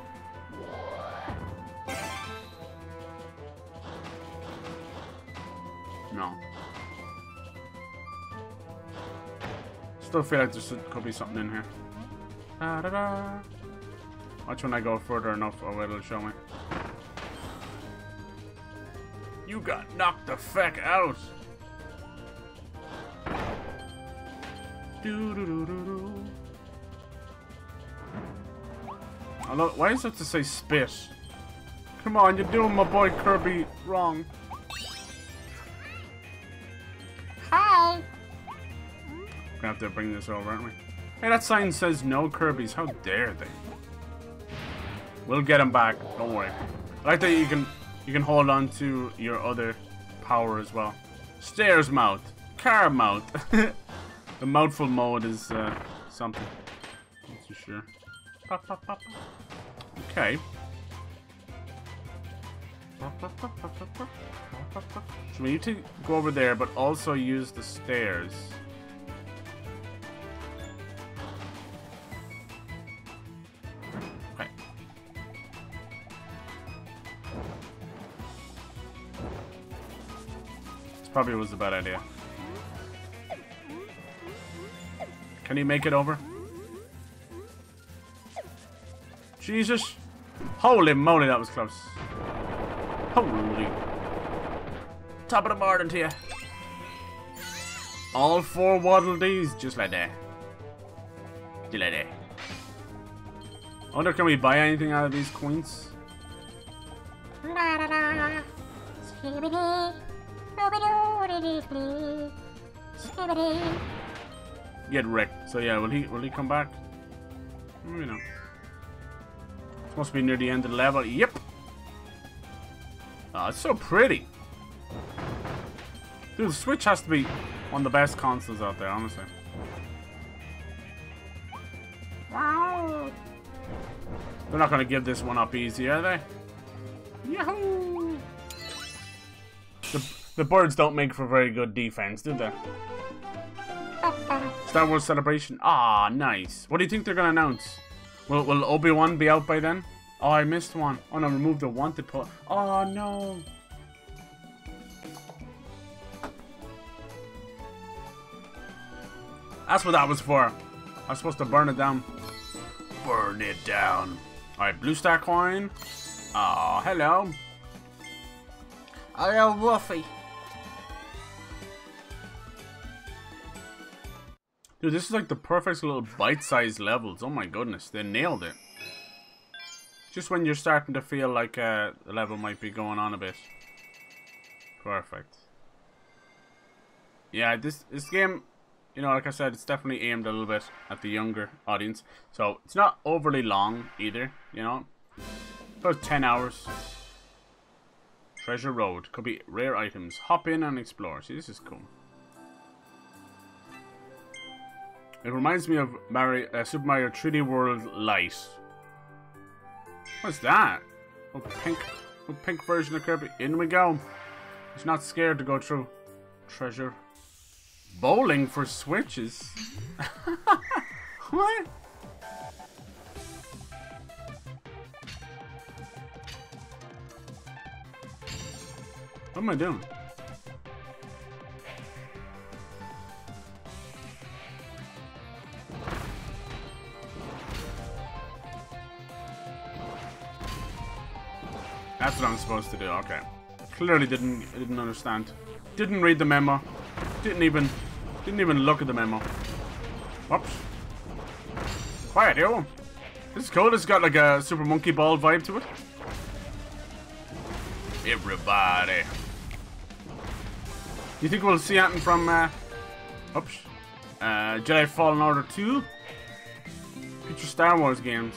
No. Still feel like there could be something in here. Da, da, da. Watch when I go further enough, or it'll show me. You got knocked the feck out. Do, do, do, do, do. Although, why is it to say spit? Come on, you're doing my boy Kirby wrong. We're gonna have to bring this over, aren't we? Hey, that sign says no Kirby's. How dare they? We'll get him back. Don't worry. I like that you can you can hold on to your other power as well. Stairs mouth, car mouth. The mouthful mode is uh, something. That's for sure. Okay. So we need to go over there, but also use the stairs. Okay. This probably was a bad idea. Can you make it over? Jesus! Holy moly, that was close. Holy. Top of the morning to you. All four Waddle Dees, just like that. Just like that. I wonder, can we buy anything out of these coins? Get wrecked. So yeah, will he will he come back? Maybe not. Must be near the end of the level. Yep. Oh, it's so pretty. Dude, the Switch has to be one of the best consoles out there, honestly. Wow. They're not going to give this one up easy, are they? Yahoo! The, the birds don't make for very good defense, do they? Star Wars Celebration. Ah, nice. What do you think they're going to announce? Will, will Obi-Wan be out by then? Oh, I missed one. Oh, no, remove the wanted put. Oh, no. That's what that was for. I was supposed to burn it down. Burn it down. All right, blue star coin. Oh, hello. Hello, Wolfie. Dude, this is like the perfect little bite-sized levels. Oh my goodness, they nailed it. Just when you're starting to feel like uh, the level might be going on a bit. Perfect. Yeah, this this game, you know, like I said, it's definitely aimed a little bit at the younger audience. So it's not overly long either, you know. About ten hours. Treasure Road. Could be rare items. Hop in and explore. See, this is cool. It reminds me of Mario, uh, Super Mario three D World Lite. What's that? Oh, pink, oh, pink version of Kirby. In we go. He's not scared to go through. Treasure. Bowling for switches. What? What am I doing? That's what I'm supposed to do. Okay. Clearly didn't didn't understand. Didn't read the memo. Didn't even didn't even look at the memo. Whoops. Quiet, yo. This is cool. It's got like a Super Monkey Ball vibe to it. Everybody. You think we'll see anything from? Uh, oops. Uh, Jedi Fallen Order two. Future Star Wars games.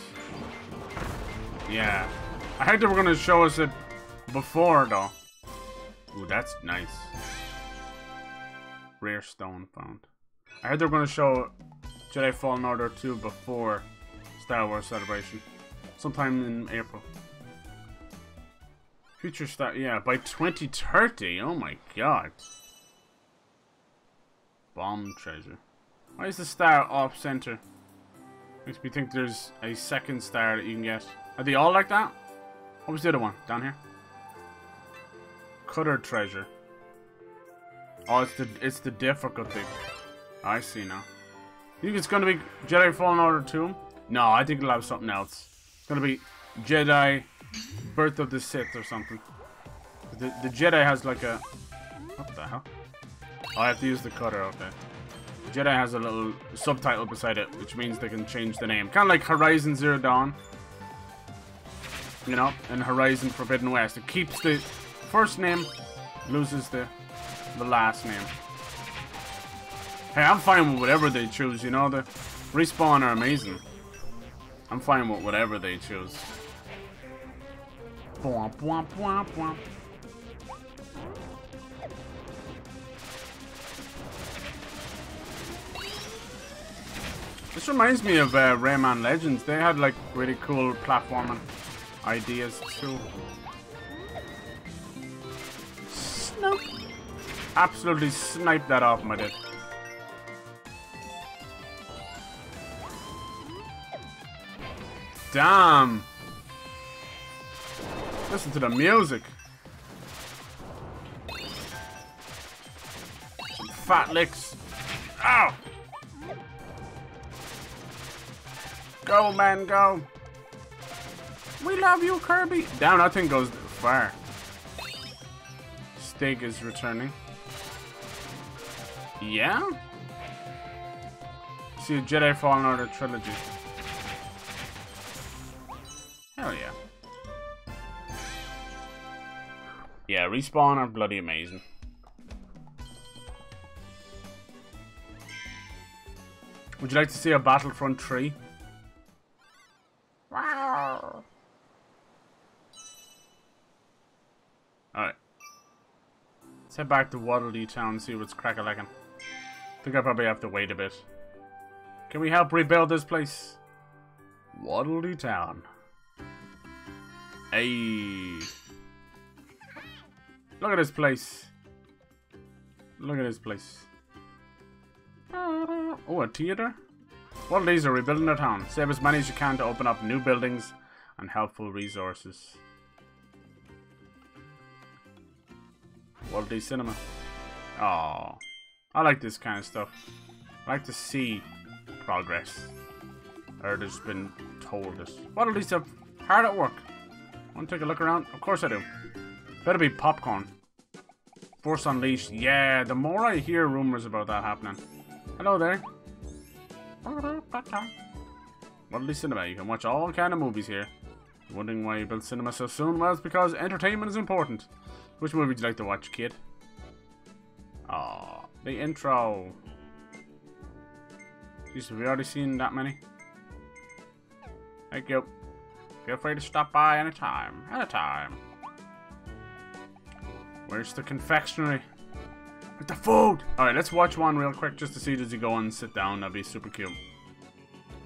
Yeah. I heard they were gonna show us it before though. Ooh, that's nice. Rare stone found. I heard they were gonna show Jedi Fallen Order two before Star Wars Celebration. Sometime in April. Future Star, yeah, by twenty thirty, oh my god. Bomb treasure. Why is the star off center? Makes me think there's a second star that you can get. Are they all like that? What was the other one? Down here? Cutter treasure. Oh, it's the it's the difficulty. I see now. You think it's gonna be Jedi Fallen Order two? No, I think it'll have something else. It's gonna be Jedi Birth of the Sith or something. The the Jedi has like a what the hell? Oh, I have to use the cutter, okay. The Jedi has a little subtitle beside it, which means they can change the name. Kinda like Horizon Zero Dawn. You know, and Horizon Forbidden West. It keeps the first name, loses the the last name. Hey, I'm fine with whatever they choose, you know. The Respawn are amazing. I'm fine with whatever they choose. Bwomp, bwomp, bwomp, bwomp. This reminds me of uh, Rayman Legends. They had like really cool platforming ideas too. No. Absolutely snipe that off my dick. Damn. Listen to the music. Some fat licks. Ow! Go, man, go. We love you, Kirby. Damn, that thing goes far. Steak is returning. Yeah? See, Jedi Fallen Order trilogy. Hell yeah. Yeah, Respawn are bloody amazing. Would you like to see a Battlefront three? Wow. Alright. Let's head back to Waddle Dee Town and see what's crack-a-lackin'. I think I probably have to wait a bit. Can we help rebuild this place? Waddle Dee Town. Hey. Look at this place. Look at this place. Oh, a theater? Waddle Dees are rebuilding their town. Save as many as you can to open up new buildings and helpful resources. Worldly Cinema. Oh, I like this kind of stuff. I like to see progress. Or there's been told us. Waddle Dees are hard at work. Want to take a look around? Of course I do. Better be popcorn. Force Unleashed. Yeah, the more I hear rumors about that happening. Hello there. Worldly Cinema. You can watch all kind of movies here. Wondering why you built cinema so soon? Well, it's because entertainment is important. Which movie would you like to watch, kid? Aww, the intro. Jeez, have we already seen that many? Thank you. Feel free to stop by anytime. Anytime. Where's the confectionery? With the food! Alright, let's watch one real quick just to see does he go and sit down. That'd be super cute.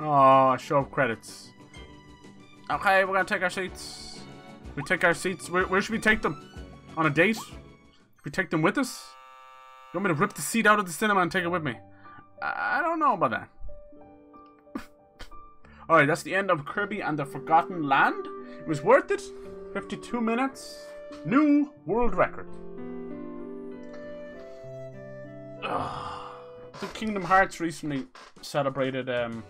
Aww, show up credits. Okay, we're gonna take our seats. We take our seats. Where, where should we take them? On a date? Should we take them with us? You want me to rip the seat out of the cinema and take it with me? I, I don't know about that. Alright, that's the end of Kirby and the Forgotten Land. It was worth it. fifty-two minutes. New world record. Ugh. The Kingdom Hearts recently celebrated um,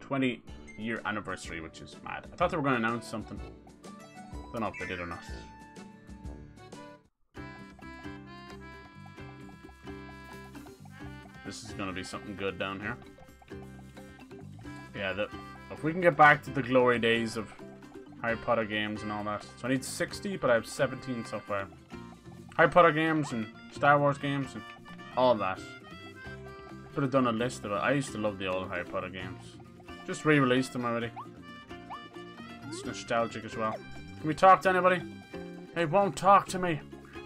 twenty year anniversary, which is mad. I thought they were going to announce something. Don't know if they did or not. This is going to be something good down here. Yeah, the, if we can get back to the glory days of Harry Potter games and all that. So I need sixty, but I have seventeen so far. Harry Potter games and Star Wars games and all that. Could have done a list of it. I used to love the old Harry Potter games. Just re-released them already. It's nostalgic as well. Can we talk to anybody? They won't talk to me.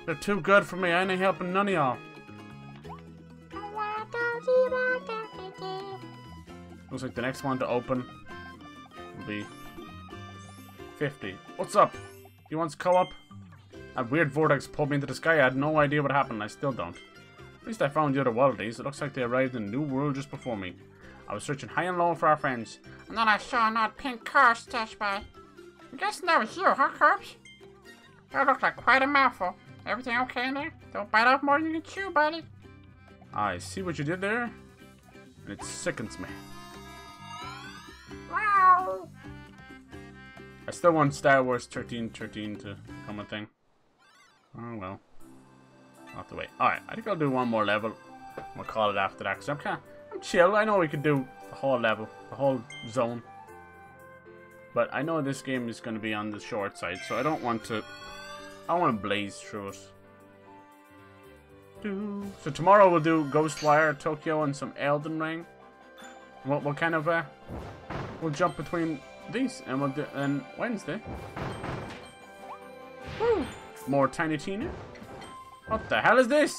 They're too good for me. I ain't helping none of y'all. Looks like the next one to open will be fifty. What's up? You want co-op? That weird vortex pulled me into the sky. I had no idea what happened. I still don't. At least I found the other Waddle Dees. It looks like they arrived in a new world just before me. I was searching high and low for our friends. And then I saw an odd pink car stashed by. I'm guessing that was you, huh, Herbs? That looked like quite a mouthful. Everything okay in there? Don't bite off more than you can chew, buddy. I see what you did there, and it sickens me. Wow! I still want Star Wars thirteen thirteen to become a thing. Oh well. I'll have to wait. Alright, I think I'll do one more level. We'll call it after that, because I'm kind of I'm chill. I know we could do the whole level, the whole zone. But I know this game is going to be on the short side, so I don't want to... I want to blaze through it. Doo. So tomorrow we'll do Ghostwire Tokyo and some Elden Ring. What we'll, we'll kind of... Uh, we'll jump between these, and we'll do... And Wednesday. Woo! More Tiny Tina. What the hell is this?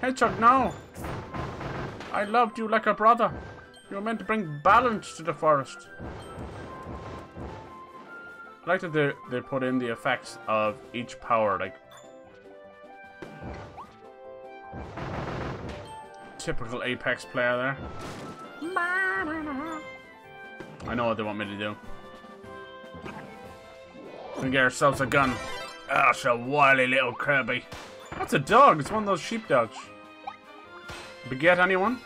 Hedgehog, no! I loved you like a brother. You were meant to bring balance to the forest. I like that they, they put in the effects of each power, like Typical Apex player there. I know what they want me to do. We can get ourselves a gun. Gosh, a wily little Kirby. That's a dog. It's one of those sheepdogs. Beget anyone?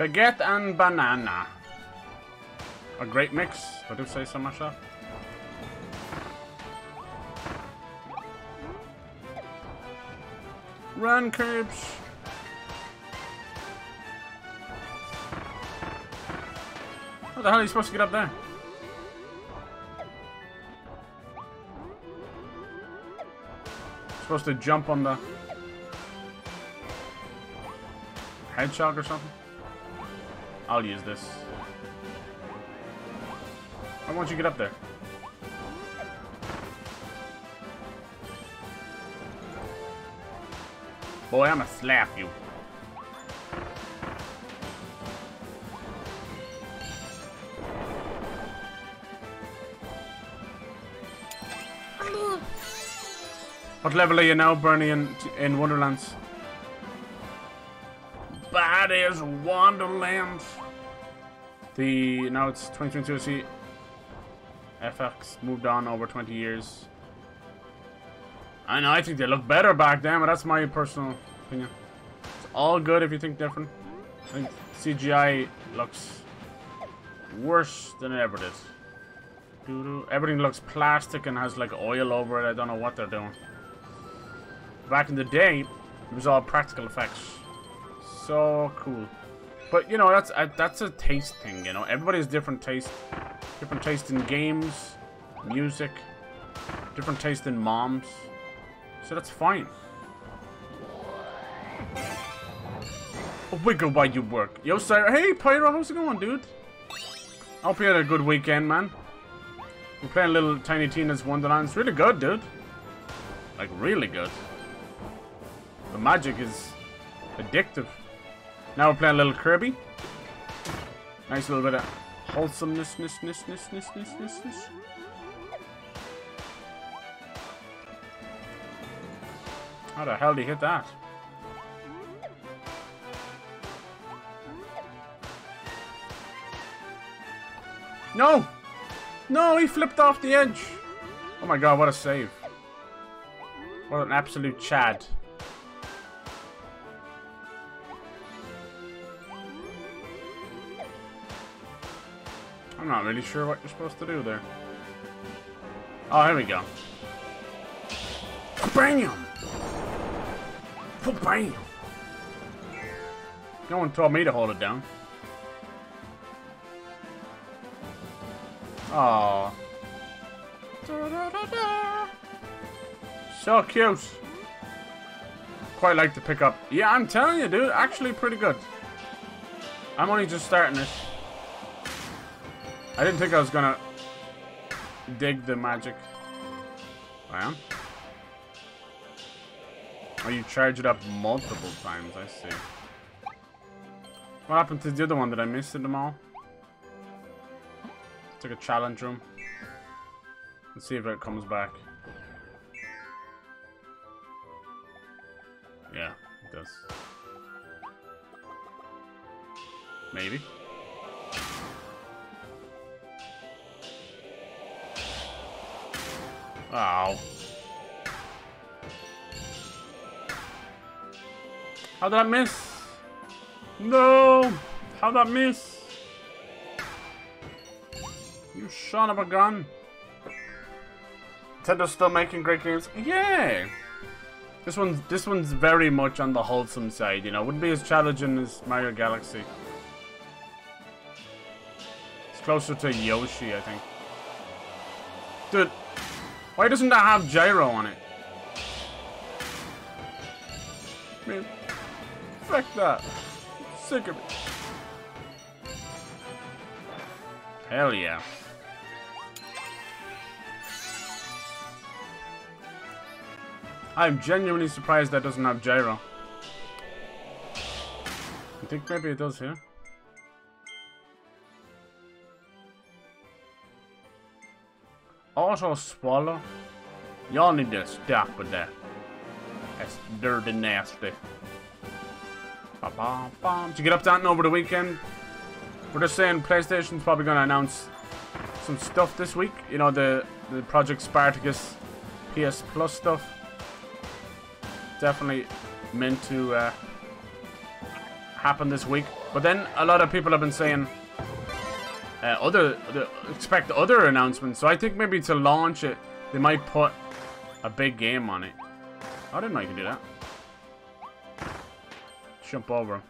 Baguette and banana. A great mix, I do say so myself. Run, Curbs! How the hell are you supposed to get up there? Supposed to jump on the hedgehog or something? I'll use this. Why won't you get up there? Boy, I'ma slap you. What level are you now, Bernie, in, in Wonderlands? That is Wonderland. The now it's twenty twenty-two. See, F X moved on over twenty years. I know. I think they look better back then, but that's my personal opinion. It's all good if you think different. I think C G I looks worse than it ever did. Doo-doo. Everything looks plastic and has like oil over it. I don't know what they're doing. Back in the day, it was all practical effects. So cool, but you know that's uh, that's a taste thing. You know, everybody's different taste, different taste in games, music, different taste in moms. So that's fine. Oh, wiggle while you work, yo sir. Hey Pyro, how's it going, dude? I hope you had a good weekend, man. We're playing a little Tiny Tina's Wonderland. It's really good, dude. Like really good. The magic is addictive. Now we're playing a little Kirby. Nice little bit of wholesomeness, -ness -ness -ness -ness -ness -ness -ness. How the hell did he hit that? No! No, he flipped off the edge! Oh my god, what a save. What an absolute chad. I'm not really sure what you're supposed to do there. Oh, here we go. Bam! Bam! No one told me to hold it down. Oh. So cute. Quite like to pick up. Yeah, I'm telling you, dude. Actually, pretty good. I'm only just starting this. I didn't think I was gonna dig the magic. I am. Oh, you charge it up multiple times, I see. What happened to the other one? Did I miss it them all? It's like a challenge room. Let's see if it comes back. Yeah, it does. Maybe. Ow. How did I miss? No! How did I miss? You son of a gun. Nintendo's still making great games. Yeah! This one's this one's very much on the wholesome side, you know. Wouldn't be as challenging as Mario Galaxy. It's closer to Yoshi, I think. Dude. Why doesn't that have gyro on it? Man, fuck that. I'm sick of it. Hell yeah. I'm genuinely surprised that doesn't have gyro. I think maybe it does here. Also swallow. Y'all need to stop with that. That's dirty nasty. Ba-ba-ba. Did you get up to that over the weekend? We're just saying PlayStation's probably going to announce some stuff this week. You know, the, the Project Spartacus P S Plus stuff. Definitely meant to uh, happen this week. But then a lot of people have been saying uh, other, other expect other announcements. So I think maybe to launch it, they might put a big game on it. I didn't know you could do that. Jump over.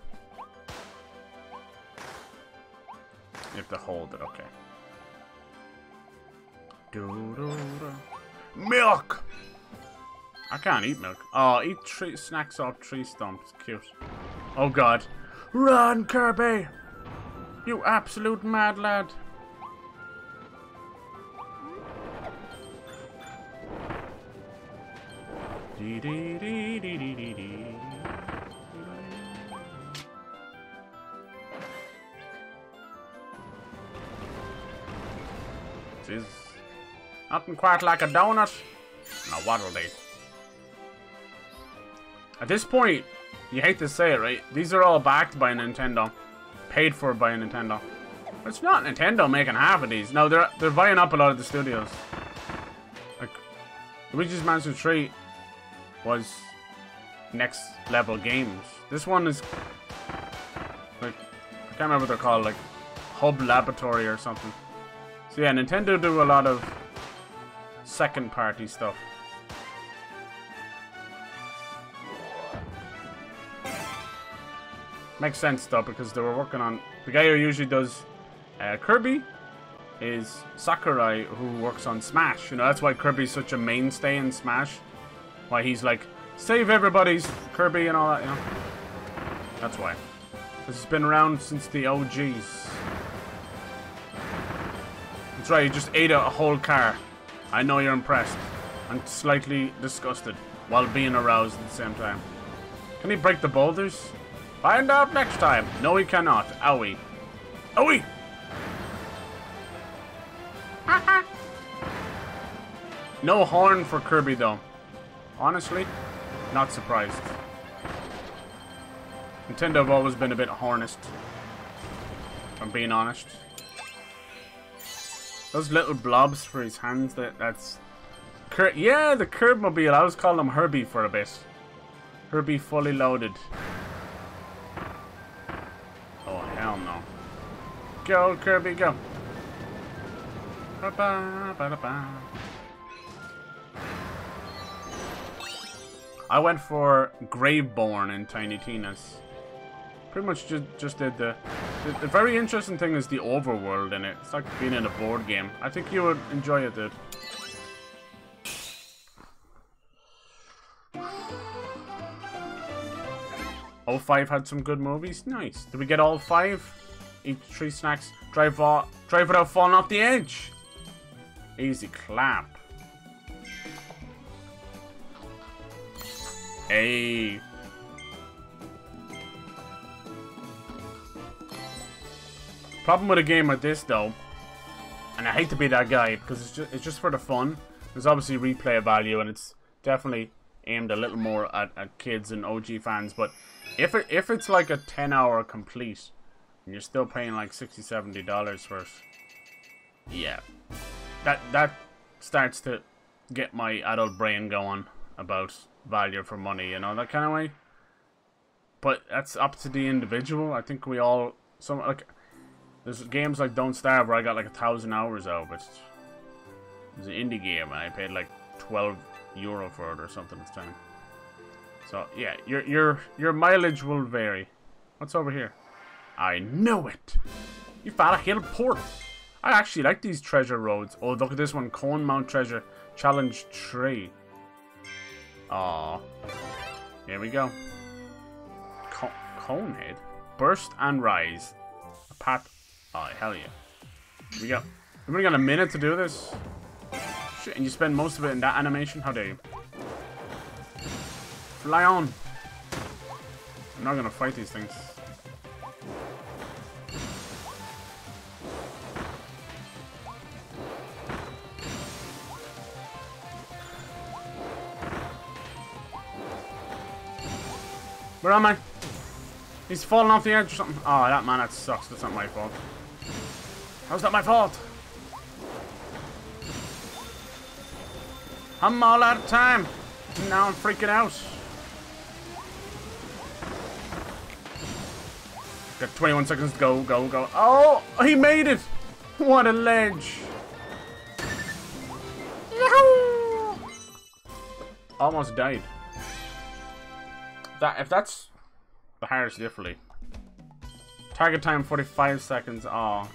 You have to hold it, okay. Do, do, do. Milk! I can't eat milk. Oh, eat tree snacks off tree stumps. Cute. Oh god. Run, Kirby! You absolute mad lad. Dee dee dee dee dee dee dee. Jeez. Nothing quite like a donut. Now Waddle Dee. At this point, you hate to say it, right? These are all backed by Nintendo. Paid for by Nintendo. But it's not Nintendo making half of these. No, they're, they're buying up a lot of the studios. Like, Luigi's Mansion three was next level games. This one is, like, I can't remember what they're called, like, Hub Laboratory or something. So yeah, Nintendo do a lot of second party stuff. Makes sense though, because they were working on... The guy who usually does uh, Kirby is Sakurai, who works on Smash. You know, that's why Kirby's such a mainstay in Smash. Why he's like, save everybody's Kirby and all that, you know. That's why. This has been around since the O Gs. That's right, you just ate a whole car. I know you're impressed. I'm slightly disgusted while being aroused at the same time. Can he break the boulders? Find out next time. No, he cannot. Owie. Owie! Haha! No horn for Kirby, though. Honestly, not surprised. Nintendo have always been a bit hornist. If I'm being honest. Those little blobs for his hands, that that's... Cur yeah, the Curbmobile. I was calling him Herbie for a bit. Herbie fully loaded. Go, Kirby, go. Ba -ba, ba -da -ba. I went for Graveborn in Tiny Tina's. Pretty much just, just did the, the... The very interesting thing is the overworld in it. It's like being in a board game. I think you would enjoy it, dude. oh five had some good movies? Nice. Did we get all five? Eat tree snacks. Drive, off, drive without falling off the edge. Easy clap. Hey. Problem with a game like this, though, and I hate to be that guy because it's just, it's just for the fun. There's obviously replay value, and it's definitely aimed a little more at, at kids and O G fans. But if it, if it's like a ten hour complete, and you're still paying like sixty, seventy dollars for, yeah, that that starts to get my adult brain going about value for money, you know, that kind of way. But that's up to the individual. I think we all, some like, there's games like Don't Starve where I got like a thousand hours out, but it was an indie game and I paid like twelve euro for it or something this time. So yeah, your your your mileage will vary. What's over here? I knew it! You found a hill portal! I actually like these treasure roads. Oh, look at this one. Cone Mount Treasure Challenge three. Aww. Here we go. Co Conehead? Burst and Rise. A path. Oh, hell yeah. Here we go. We've only got a minute to do this. Shit, and you spend most of it in that animation? How dare you? Fly on! I'm not gonna fight these things. Where am I? He's falling off the edge or something. Oh, that man, that sucks. That's not my fault. How's that my fault? I'm all out of time. Now I'm freaking out. Got twenty-one seconds to go, go, go. Oh, he made it. What a ledge. Yahoo! Almost died. That, if that's the hardest difficulty. Target time forty-five seconds. Oh.